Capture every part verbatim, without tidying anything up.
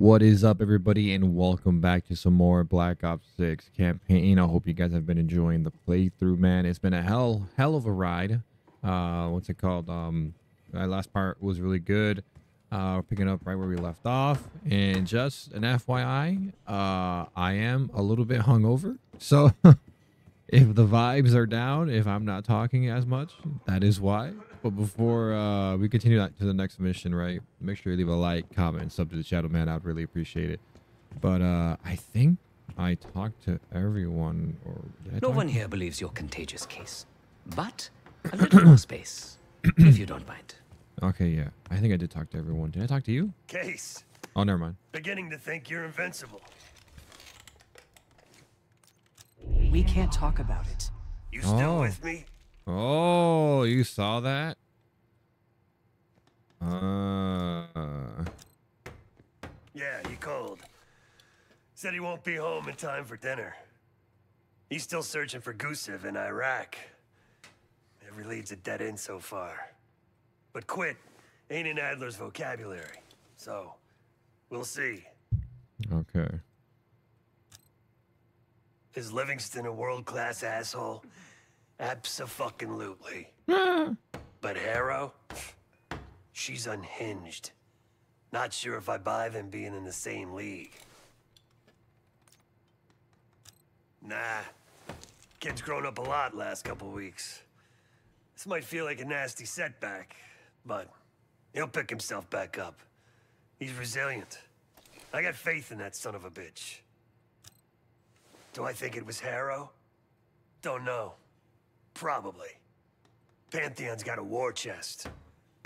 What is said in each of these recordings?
What is up, everybody, and welcome back to some more Black Ops six campaign. I hope you guys have been enjoying the playthrough, man. It's been a hell hell of a ride. Uh what's it called? Um that last part was really good. Uh we're picking up right where we left off, and just an F Y I, uh I am a little bit hungover, so if the vibes are down, if I'm not talking as much, that is why. But before uh, we continue to the next mission, right, make sure you leave a like, comment, and sub to the channel, man. I'd really appreciate it. But uh, I think I talked to everyone. Or no one here believes you're contagious, Case. But a little more space, if you don't mind. Okay, yeah. I think I did talk to everyone. Did I talk to you? Case. Oh, never mind. Beginning to think you're invincible. We can't talk about it. You still oh. with me? Oh, you saw that? Uh. Yeah, he called. Said he won't be home in time for dinner. He's still searching for Gusev in Iraq. Every lead's a dead end so far. But quit ain't in Adler's vocabulary. So, we'll see. Okay. Is Livingston a world-class asshole? Abso-fucking-lutely. But Harrow? She's unhinged. Not sure if I buy them being in the same league. Nah. Kid's grown up a lot last couple weeks. This might feel like a nasty setback, but he'll pick himself back up. He's resilient. I got faith in that son of a bitch. Do I think it was Harrow? Don't know. Probably. Pantheon's got a war chest.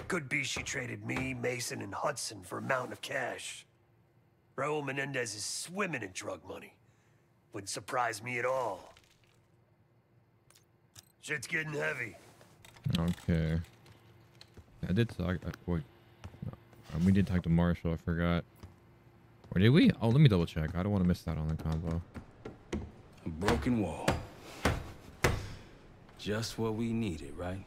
Could be she traded me, Mason, and Hudson for a mountain of cash. Raul Menendez is swimming in drug money. Wouldn't surprise me at all. Shit's getting heavy. Okay. I did talk. Uh, wait. No. Um, we did talk to Marshall. I forgot. Or did we? Oh, let me double check. I don't want to miss that on the combo. A broken wall. Just what we needed, right?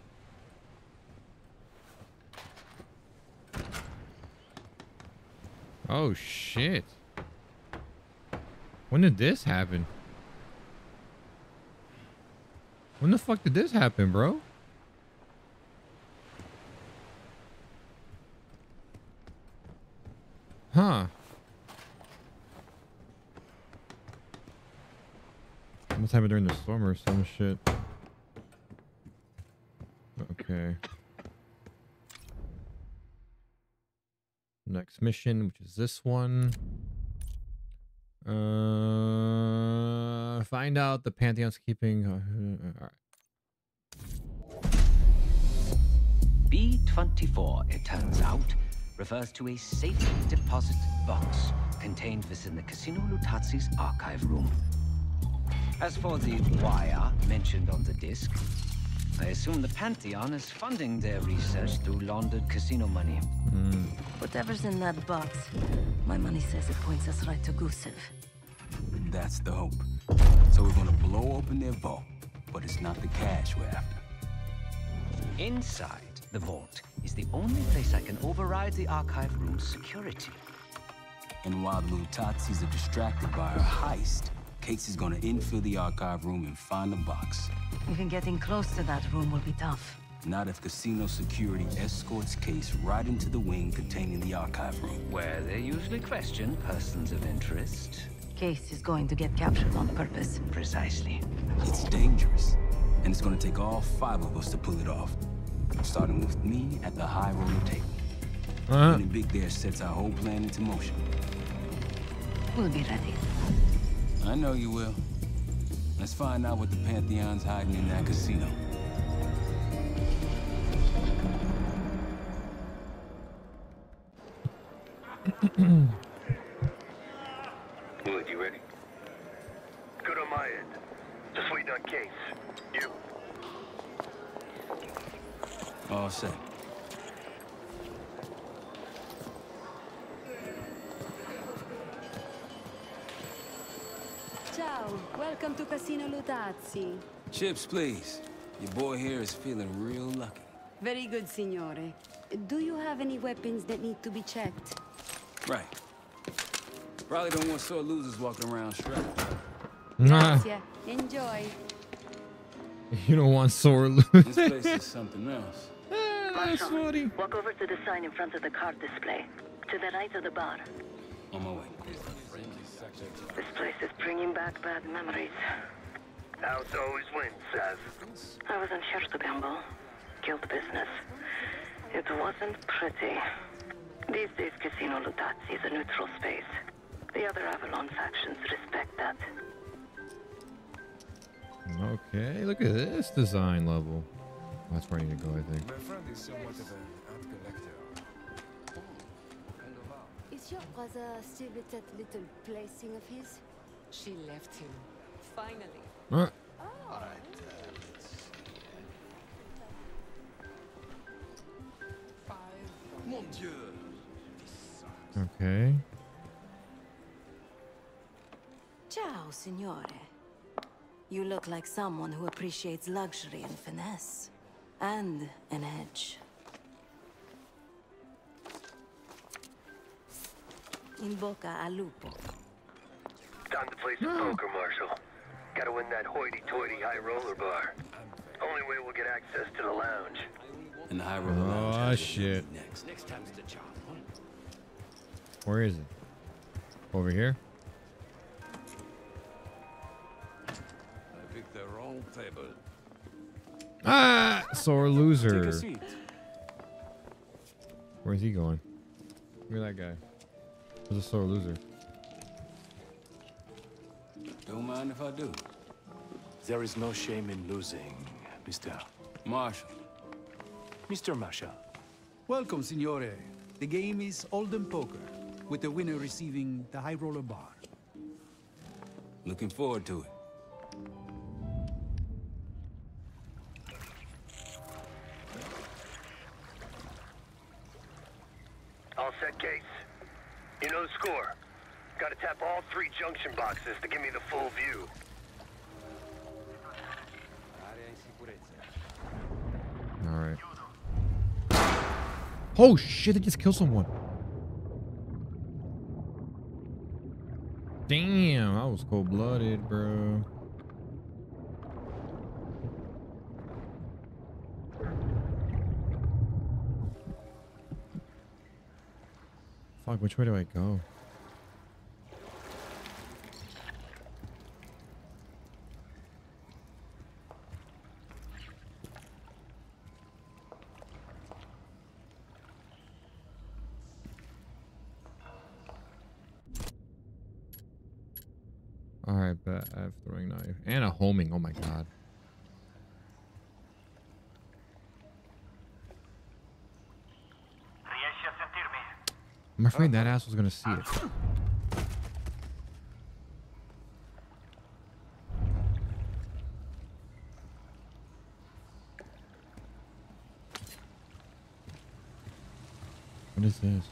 Oh, shit. When did this happen? When the fuck did this happen, bro? Huh. Must happen during the storm or some shit. Okay. Next mission, which is this one. Uh, find out the Pantheon's keeping. Uh, all right. B twenty-four, it turns out, refers to a safe deposit box contained within the Casino Lutazzi's archive room. As for the wire mentioned on the disc, I assume the Pantheon is funding their research through laundered casino money. Mm. Whatever's in that box, my money says it points us right to Gusev. That's the hope. So we're gonna blow open their vault, but it's not the cash we're after. Inside the vault is the only place I can override the archive room's security. And while the Lutazzis are distracted by our heist, Case is gonna infill the archive room and find the box. Even getting close to that room will be tough. Not if casino security escorts Case right into the wing containing the archive room, where they usually question persons of interest. Case is going to get captured on purpose. Precisely. It's dangerous, and it's gonna take all five of us to pull it off. Starting with me at the high roller table. Uh-huh. And the big there sets our whole plan into motion. We'll be ready. I know you will. Let's find out what the Pantheon's hiding in that casino. Wood, you ready? Good on my end. Just waiting on Case. You. All set. Welcome to Casino Lutazzi. Chips, please. Your boy here is feeling real lucky. Very good, signore. Do you have any weapons that need to be checked? Right. Probably don't want sore losers walking around strapped. Nah. Enjoy. You don't want sore losers. This place is something else. Marshall, walk over to the sign in front of the card display. To the right of the bar. On my way. This place is bringing back bad memories. House always wins, Seth. I was in church to gamble. Guild business. It wasn't pretty. These days, Casino Lutazzi is a neutral space. The other Avalon factions respect that. Okay, look at this design level. That's where I need to go, I think. My friend is somewhat of an art collector. Is your brother still with that little plaything of his? She left him. Finally. What? Oh. All right. Uh, Mon Dieu. Okay. Ciao, signore. You look like someone who appreciates luxury and finesse. And an edge. In Boca a Lupo. Time to play some oh. poker, Marshall. Gotta win that hoity-toity high roller bar. Only way we'll get access to the lounge. And the high roller oh, lounge. Oh shit. Next. Next time's the job. Where is it? Over here? I picked the wrong table. Ah, sore loser. Take a seat. Where's he going? Look at that guy. He's a sore loser. Don't mind if I do. There is no shame in losing, Mister Marshall. Mister Marshall. Welcome, Signore. The game is Oldham Poker, with the winner receiving the high roller bar. Looking forward to it. All set, Case. You know the score. Gotta tap all three junction boxes to give me the full view. Alright. Oh shit, they just killed someone. Damn, I was cold-blooded, bro. Fuck, which way do I go? Alright, but I have throwing knife. And a homing, oh my god. I'm afraid that ass was gonna see it. What is this?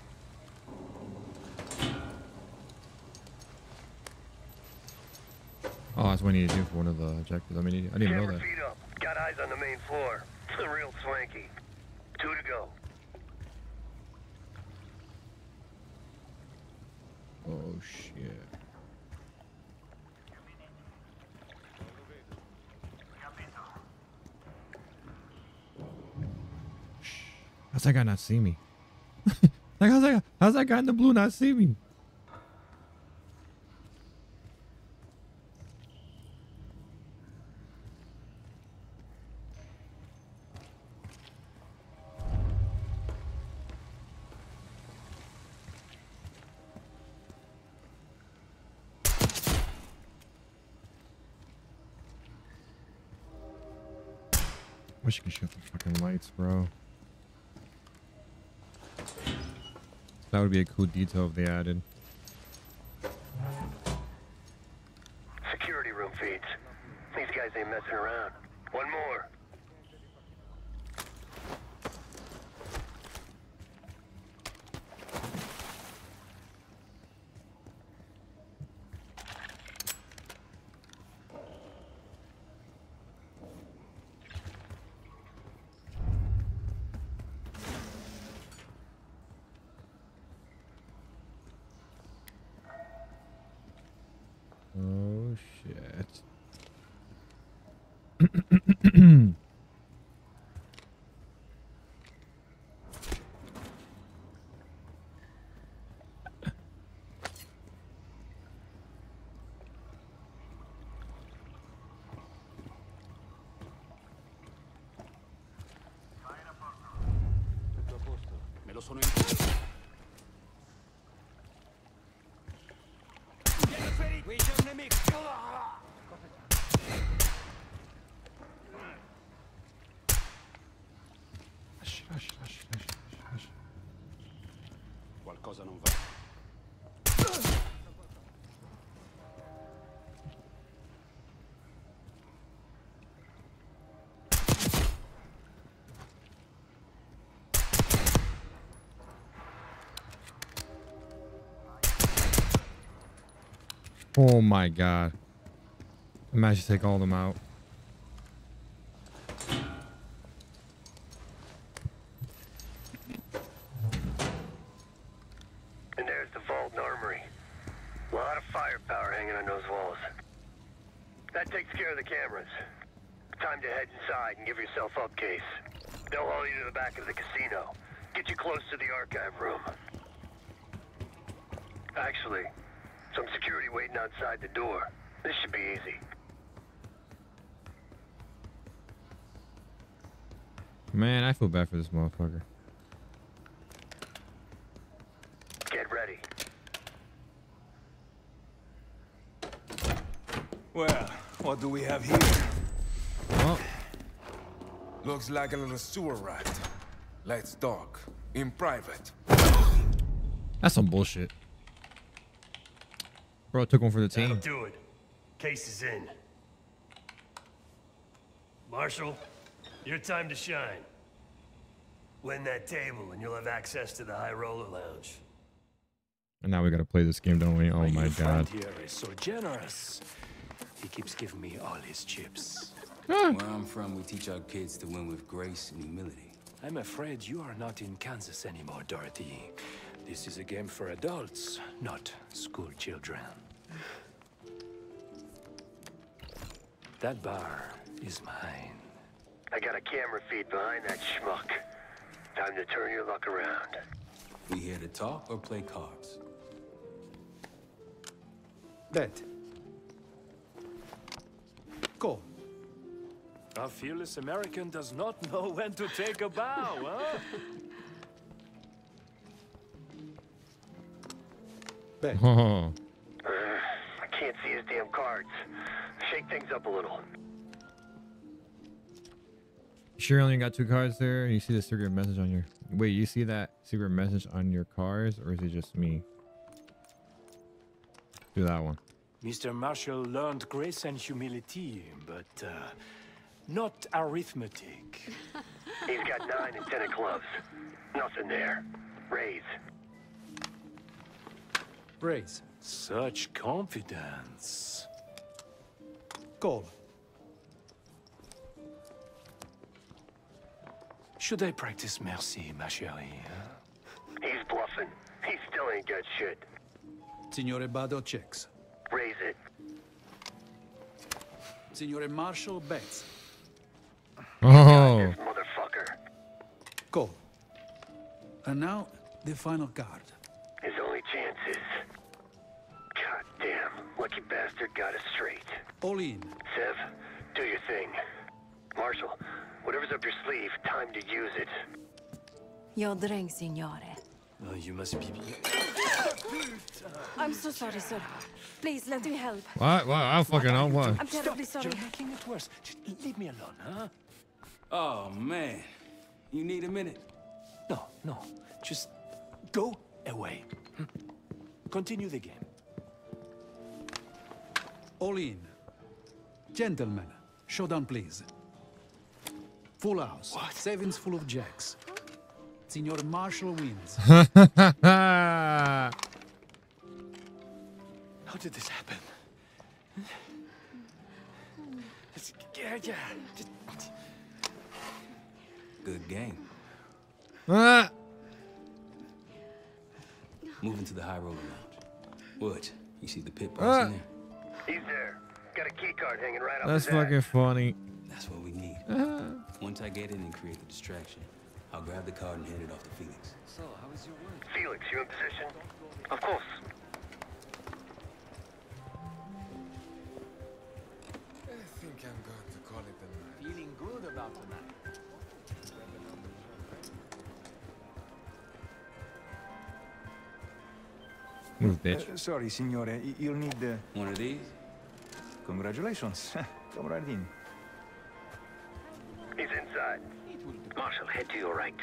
Oh, that's what I need to do for one of the objectives. I mean, I didn't know that. Feet up. Got eyes on the main floor. It's a real swanky. Two to go. Oh shit. How's that guy not see me? Like how's that how's that guy in the blue not see me? Wish you could shoot the fucking lights, bro. That would be a cool detail if they added. Security room feeds. These guys ain't messing around. One more. sono in qui c'è un nemico. Lasci, lasci, lasci, lasci, lasci. Qualcosa non va. Oh my god. I managed to take all of them out. And there's the vault and armory. A lot of firepower hanging on those walls. That takes care of the cameras. Time to head inside and give yourself up, Case. They'll haul you to the back of the casino. Get you close to the archive room. Actually, some security waiting outside the door. This should be easy. Man, I feel bad for this motherfucker. Get ready. Well, what do we have here? Oh. Looks like a little sewer rat. Let's talk in private. That's some bullshit. Bro, took one for the team. That'll do it. Case is in. Marshal, your time to shine. Win that table and you'll have access to the High Roller Lounge. And now we gotta play this game, don't we? Oh my god. Here is so generous. He keeps giving me all his chips. Ah. Where I'm from, we teach our kids to win with grace and humility. I'm afraid you are not in Kansas anymore, Dorothy. This is a game for adults, not school children. That bar is mine. I got a camera feed behind that schmuck. Time to turn your luck around. We here to talk or play cards? Bet. Go. Our fearless American does not know when to take a bow, huh? Bet. Oh. Uh, I can't see his damn cards. Shake things up a little. Sure, only got two cards there. You see the secret message on your. Wait, you see that secret message on your cards, or is it just me? Do that one. Mister Marshall learned grace and humility, but uh, not arithmetic. He's got nine and ten of clubs. Nothing there. Raise. Raise. Such confidence. Call. Should I practice mercy, ma chérie? He's bluffing. He still ain't got shit. Signore Bado checks. Raise it. Signore Marshall bets. Oh. This motherfucker. Call. And now the final card. His only chance is. Goddamn, lucky bastard got us straight. All in. Sev, do your thing. Marshal, whatever's up your sleeve, time to use it. Your drink, signore. Oh, you must be. I'm so sorry, sir. Please let me help. What? What? I fucking don't want. I'm terribly sorry. You're making it worse. Just leave me alone, huh? Oh man, you need a minute. No, no, just go away. Continue the game. All in. Gentlemen, showdown, please. Full house. What? Sevens full of jacks. Signor Marshall wins. How did this happen? Good game. Ah. Moving to the High Roller Lounge. Wood, you see the pit boss ah. in there? He's there. Got a key card hanging right up. That's fucking funny. That's what we need. Uh-huh. Once I get in and create the distraction, I'll grab the card and hand it off to Felix. So, how is your work? Felix, you're in position? Of course. I think I'm going to call it a night. Feeling good about the night. Move, bitch. Uh, sorry, signore. You'll need uh... one of these. Congratulations. Come right in. He's inside. Marshal, head to your right.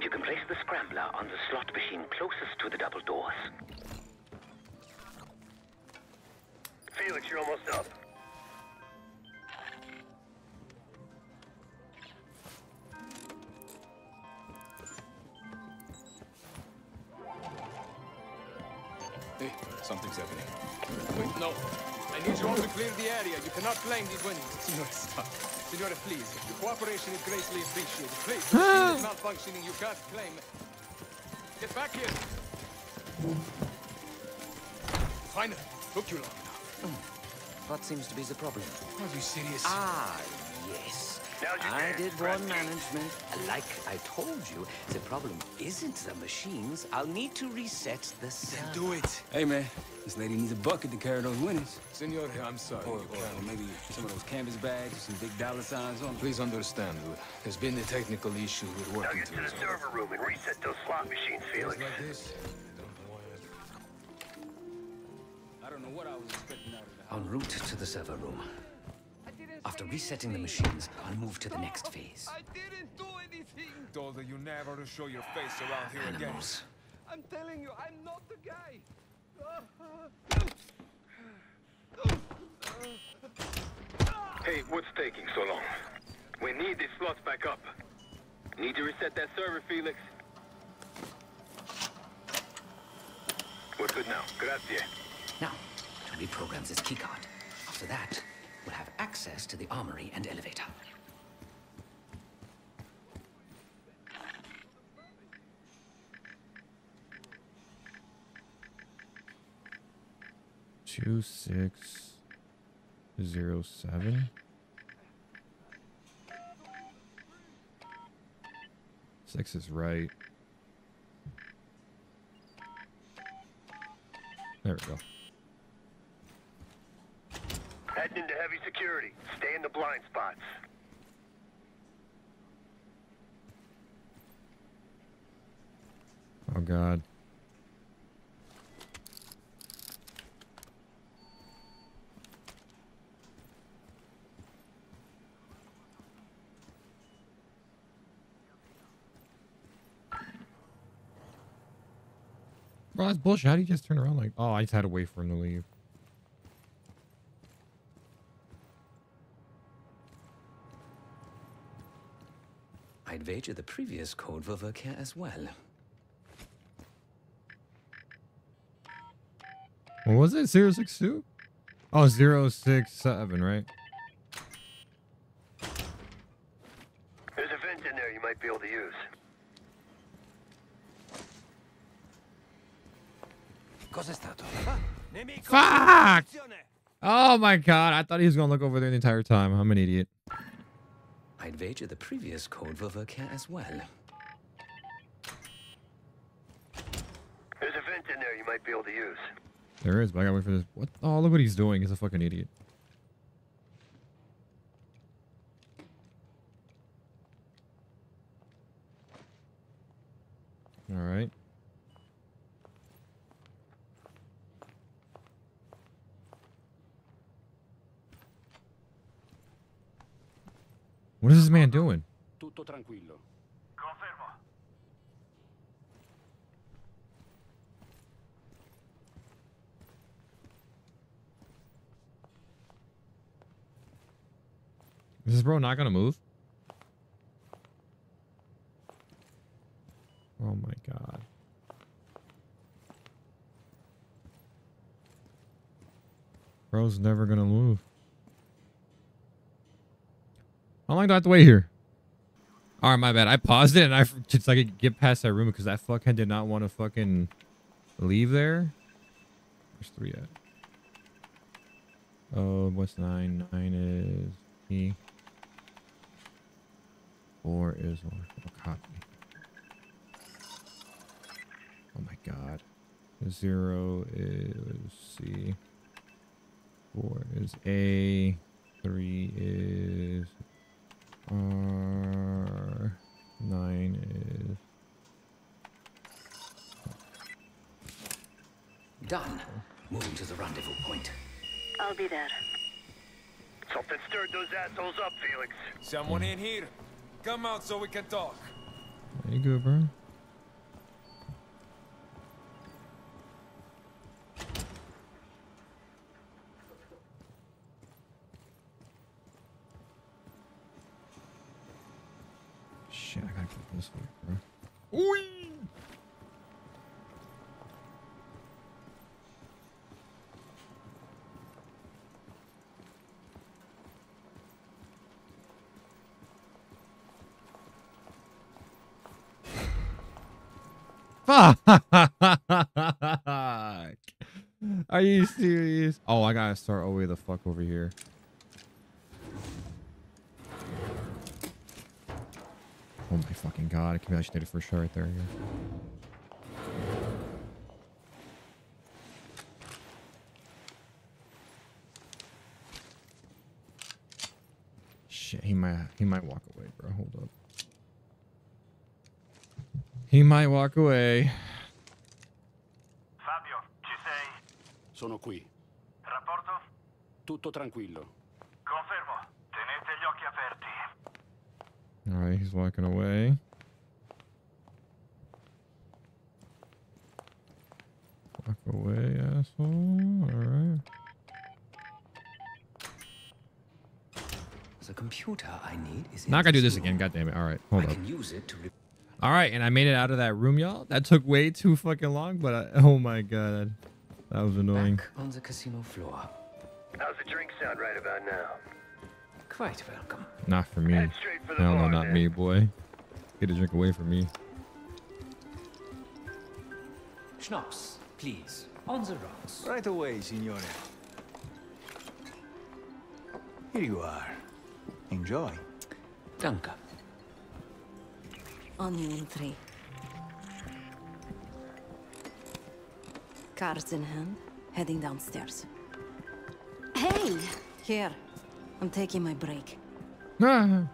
You can place the scrambler on the slot machine closest to the double doors. Felix, you're almost up. Hey, something's happening. Wait, no. I need you all to clear the area. You cannot claim these winnings. Signore, stop. Signore, please. Your cooperation is greatly appreciated. Please, the machine is malfunctioning. You can't claim it. Get back here. Finally. Took you long enough. Mm. What seems to be the problem? Are you serious? Ah, yes. I did warn management. Like I told you, the problem isn't the machines. I'll need to reset the server. Then do it. Hey, man. This lady needs a bucket to carry those winnings. Senor, I'm sorry. Or, or maybe some of those canvas bags with some big dollar signs on. Please understand, there's been a technical issue with working through. Now get to the server room and reset those slot machines, Felix. Like this. I don't know what I was expecting out of that. En route to the server room. After resetting the machines, I'll move to the next phase. I didn't do anything. Told you never to show your face around here again. Animals. I'm telling you, I'm not the guy. Hey, what's taking so long? We need these slots back up. Need to reset that server, Felix. We're good now. Grazie. Now, to reprogram this keycard. After that, we'll have access to the armory and elevator. Two six zero seven. Six is right. There we go. Heading into heavy security. Stay in the blind spots. Oh, God. Bro, that's bullshit. How do you just turn around like... Oh, I just had to wait for him to leave. I'd wager the previous code will work here as well. What was it? zero six two? Oh, zero six seven, right? There's a vent in there you might be able to use. Fuck! Oh my god, I thought he was gonna look over there the entire time. I'm an idiot. I'd wager the previous code will work here as well. There's a vent in there you might be able to use. There is, but I gotta wait for this. What? Oh, look what he's doing. He's a fucking idiot. Alright. What is this man doing? Tutto tranquillo. Confermo. Is this bro not gonna move? Oh my god. Bro's never gonna move. How long do I have to wait here? All right, my bad. I paused it and I just like could get past that room because that fuckhead did not want to fucking leave there. Where's three at? Oh, what's nine? Nine is P. Four is one. Oh, copy. Oh my god. Zero is C. Four is A. Three is. R nine is Done. Moving to the rendezvous point. I'll be there. Something stirred those assholes up, Felix. Someone in here. Come out so we can talk. There you go, bro. Shit, I gotta get this way, bro. Whee! Fuck! Are you serious? Oh, I gotta start all the way the fuck over here. Oh my fucking god! I can actually did it for a shot right there. Shit, he might he might walk away, bro. Hold up. He might walk away. Fabio, ci sei? Sono qui. Rapporto? Tutto tranquillo. Confermo. Tenete gli occhi aperti. All right, he's walking away. Walk away, asshole. All right. The computer I need is not gonna do this again. God damn it. All right, hold up. I can use it to All right, and I made it out of that room, y'all. That took way too fucking long, but I, oh my god, that was annoying. Back on the casino floor. How's the drink sound right about now? Quite welcome. Not for me. Head straight for the no, bar, no, not man. me, boy. Get a drink away from me. Schnapps, please. On the rocks. Right away, signore. Here you are. Enjoy. Danke. On the entry. Cards in hand, heading downstairs. Hey! Here. I'm taking my break. With that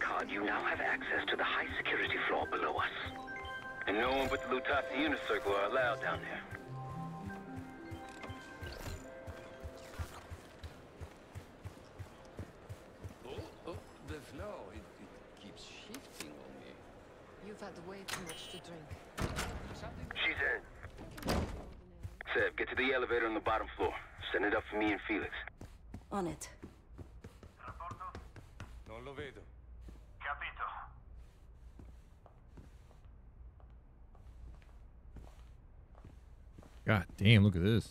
card, you now have access to the high security floor below us. And no one but the Lutazzi Unicircle are allowed down there. Way too much to drink. She's in. Seb, get to the elevator on the bottom floor. Send it up for me and Felix. On it. Rapporto? Non lo vedo. Capito. God damn, look at this.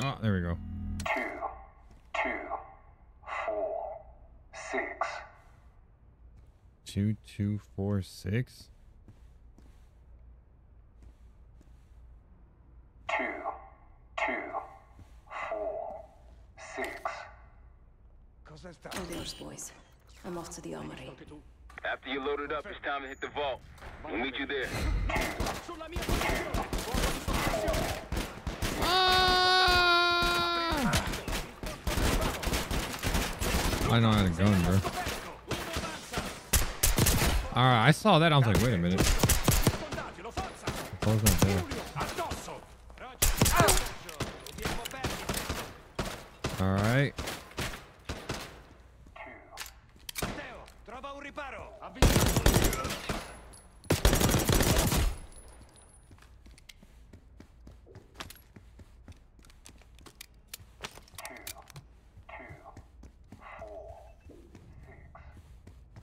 Oh, there we go. Two, two, four, six. Two, two, four, six. Two, two, four, six. Oh, there's boys. I'm off to the armory. After you load it up, it's time to hit the vault. We'll meet you there. I know how to go, bro. Alright, I saw that. I was like, wait a minute. Alright.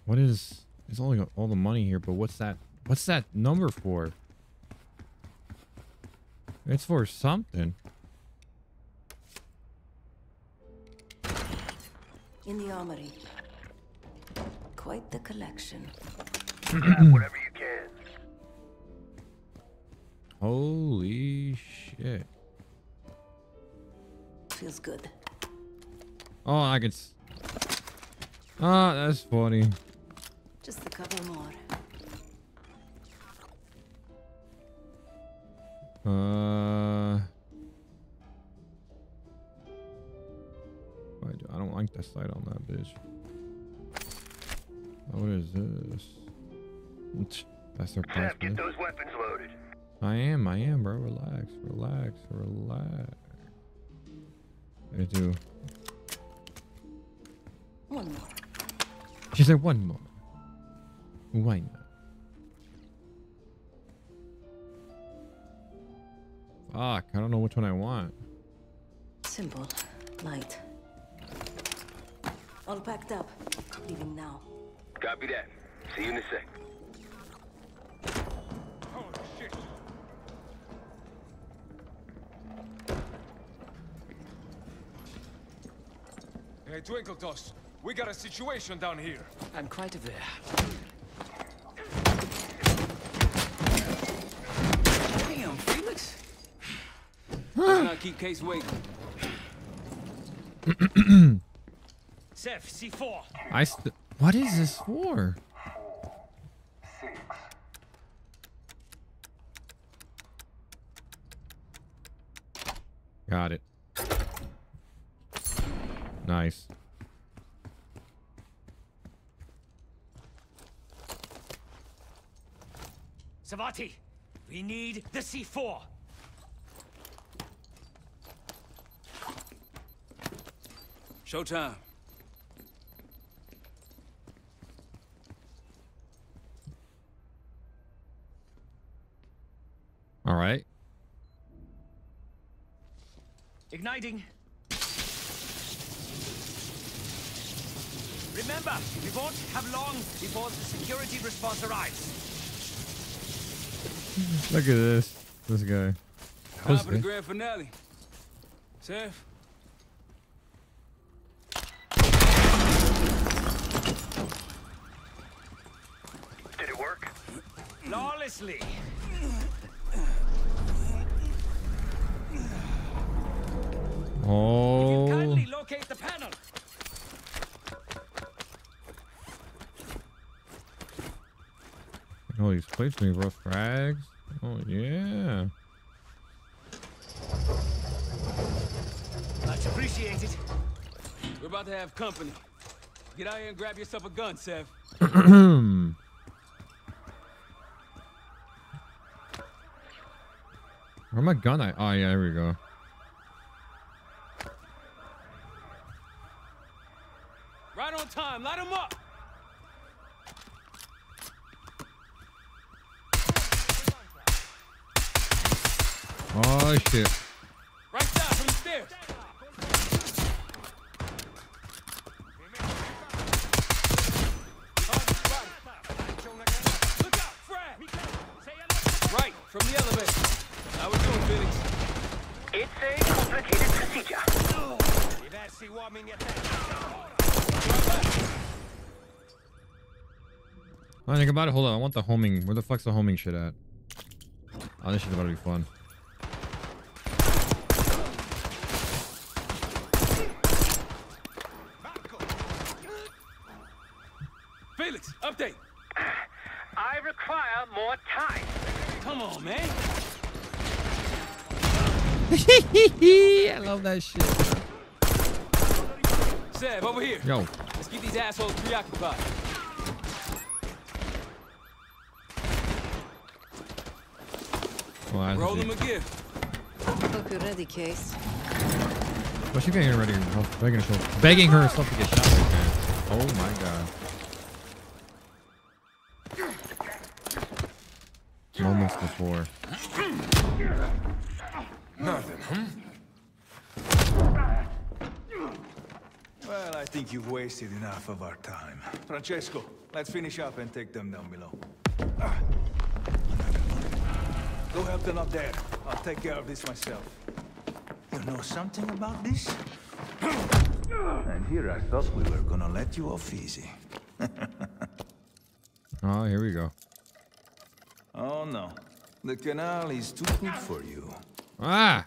What is, it's only got all the money here, but what's that, what's that number for? It's for something. In the armory. Quite the collection. Grab whatever you can. Holy shit. Feels good. Oh, I could. S oh, that's funny. Just a couple more. Uh, I don't like the sight on that bitch. Oh, what is this? That's their price. Get those weapons loaded. I am, I am, bro. Relax, relax, relax. I do. One more. She said one more. Why not? Fuck, I don't know which one I want. Simple, light. All packed up. Leaving now. Copy that. See you in a sec. Holy shit. Hey, Twinkle Toss, we got a situation down here. I'm quite aware. Keep case waiting. Seth, C four. I st what is this for? Six. Got it. Nice. Savati, we need the C four. Showtime. All right. Igniting. Remember, we won't have long before the security response arrives. Look at this. This guy. Time for the grand finale. Safe. Lawlessly. Oh. If you kindly locate the panel. Oh, he's placing me rough frags. Oh yeah. Much appreciated. We're about to have company. Get out here and grab yourself a gun, Sev. Where my gun? I oh yeah, here we go. Right on time, light him up. Oh shit! Right down from the stairs. Look out, Fred! Right from the elevator. How we doing, Felix? It's a complicated procedure. I think about it. Hold on, I want the homing. Where the fuck's the homing shit at? Oh, this shit's about to be fun. Felix, update. I require more time. Come on, man. I love that shit. Seb, over here. Yo. Let's get these assholes preoccupied. Well, roll them a gift. Look ready, Case. Well, she's getting ready. Oh, begging herself, begging herself to get shot right there. Oh my god. Moments before. Nothing, huh? Well, I think you've wasted enough of our time. Francesco, let's finish up and take them down below. Go help them up there. I'll take care of this myself. You know something about this? And here I thought we were gonna let you off easy. Oh, here we go. Oh no. The canal is too good for you. Ah!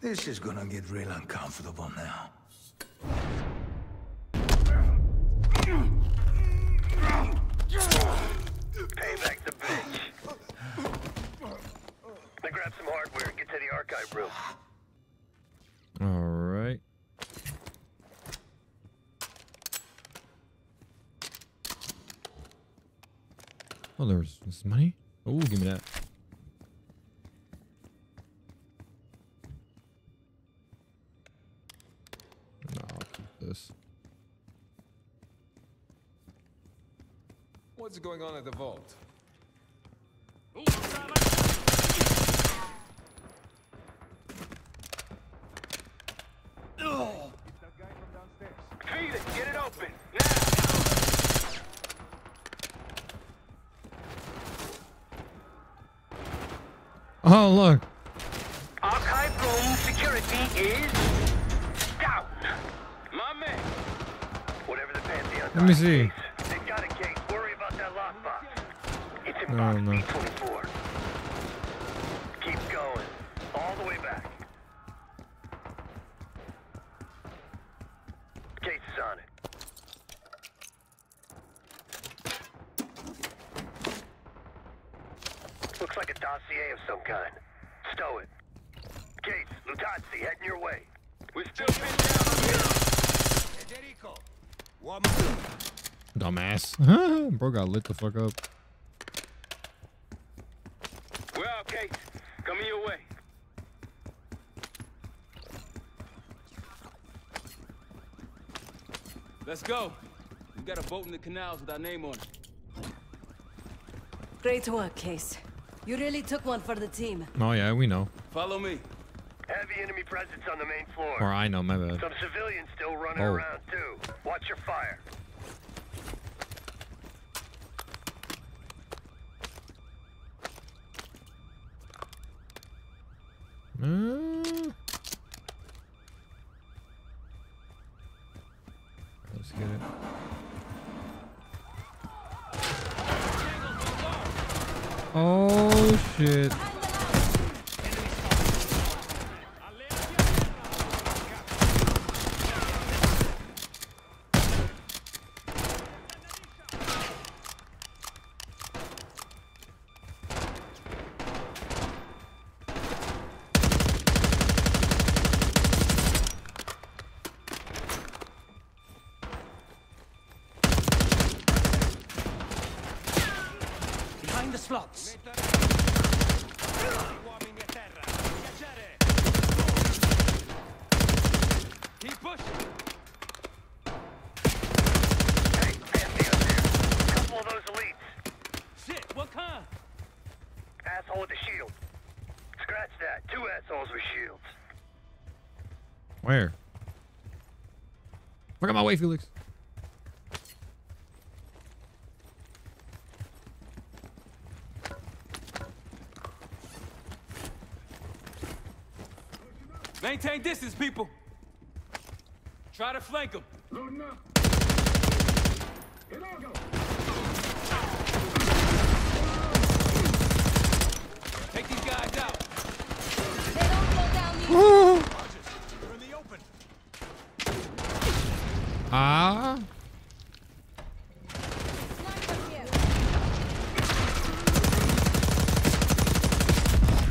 This is gonna get real uncomfortable now. Pay back the bitch. I grab some hardware and get to the archive room. Alright. Oh, there's this money? Oh, give me that. No, I'll keep this. What's going on at the vault? Oh, look. Archive room security is down. My man. Whatever the Pantheon. Let me see. They got a case. Worry about that lockbox. It's in box B twenty-four. Keep going. All the way back. Case is on it. Looks like a dossier of some kind. Stow it. Case, Lutazzi, heading your way. We're still pinned down on you. Dumbass. Bro got lit the fuck up. We're out, Case. Coming your way. Let's go. We've got a boat in the canals with our name on it. Great work, Case. You really took one for the team. Oh yeah, we know. Follow me. Heavy enemy presence on the main floor. Or I know, my bad. Some civilians still running oh. around too. Watch your fire. Mm. Let's get it. Oh shit. Where? Look at my way, Felix. Maintain distance, people. Try to flank them. Take these guys out. They don't go down these Woo. Ah.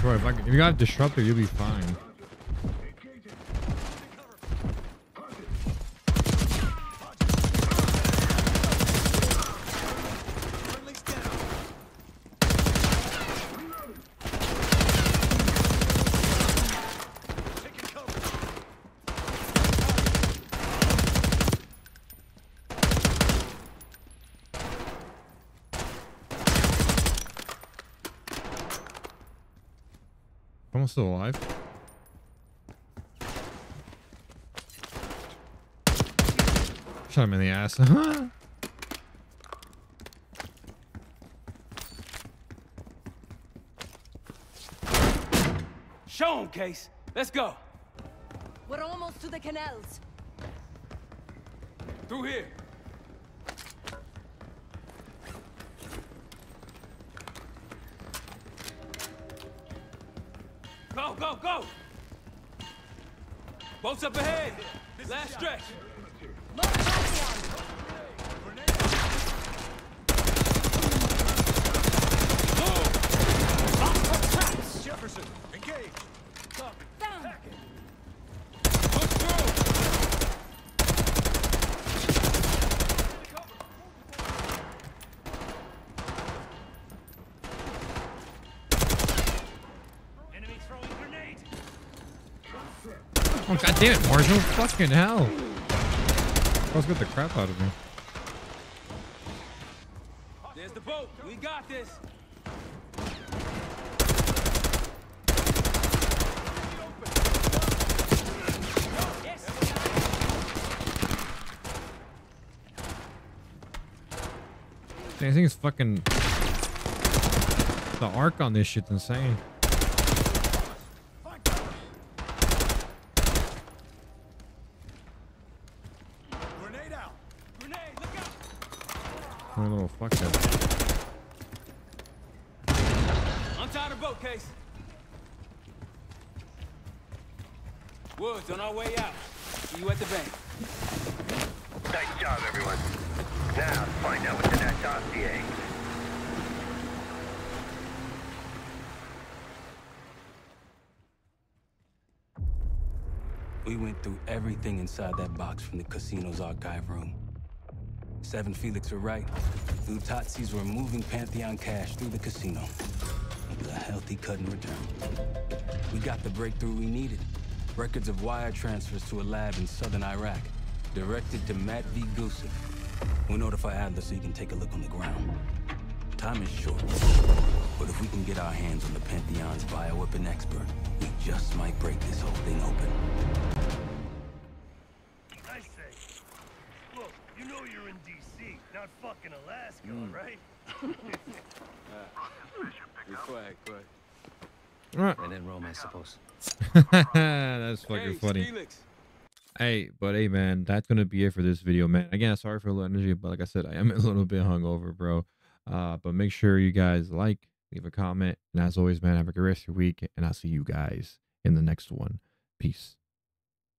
Bro, if, I, if you got a disruptor, you'll be fine. I'm still alive. Shot him in the ass. Show him, Case. Let's go. We're almost to the canals. Through here. Go, go, go! Boats up ahead! This last stretch! Jefferson, engage! Stop. Down! Attack it. Push through! Enemy throwing grenade! Oh god damn it, Marshall! Fucking hell! That was got the crap out of me. There's the boat! We got this! I think it's fucking the arc on this shit's insane. Grenade out. Grenade, look out. My little fucker. Untie the boat, Case. Woods on our way out. See you at the bank. Nice job, everyone. Now, find out what's in that dossier. We went through everything inside that box from the casino's archive room. Seven Felix were right. Lutazzis were moving Pantheon cash through the casino. It was a healthy cut in return. We got the breakthrough we needed. Records of wire transfers to a lab in southern Iraq, directed to Matvei Gusev. We'll notify Adler so you can take a look on the ground. Time is short, but if we can get our hands on the Pantheon's bioweapon expert, we just might break this whole thing open. I say, look, you know you're in D C, not fucking Alaska, mm. right? uh, and then Rome, I suppose. That's fucking hey, funny. Felix. Hey, but hey, man, that's going to be it for this video, man. Again, sorry for a little energy, but like I said, I am a little bit hungover, bro. Uh, but make sure you guys like, leave a comment. And as always, man, have a great rest of your week. And I'll see you guys in the next one. Peace.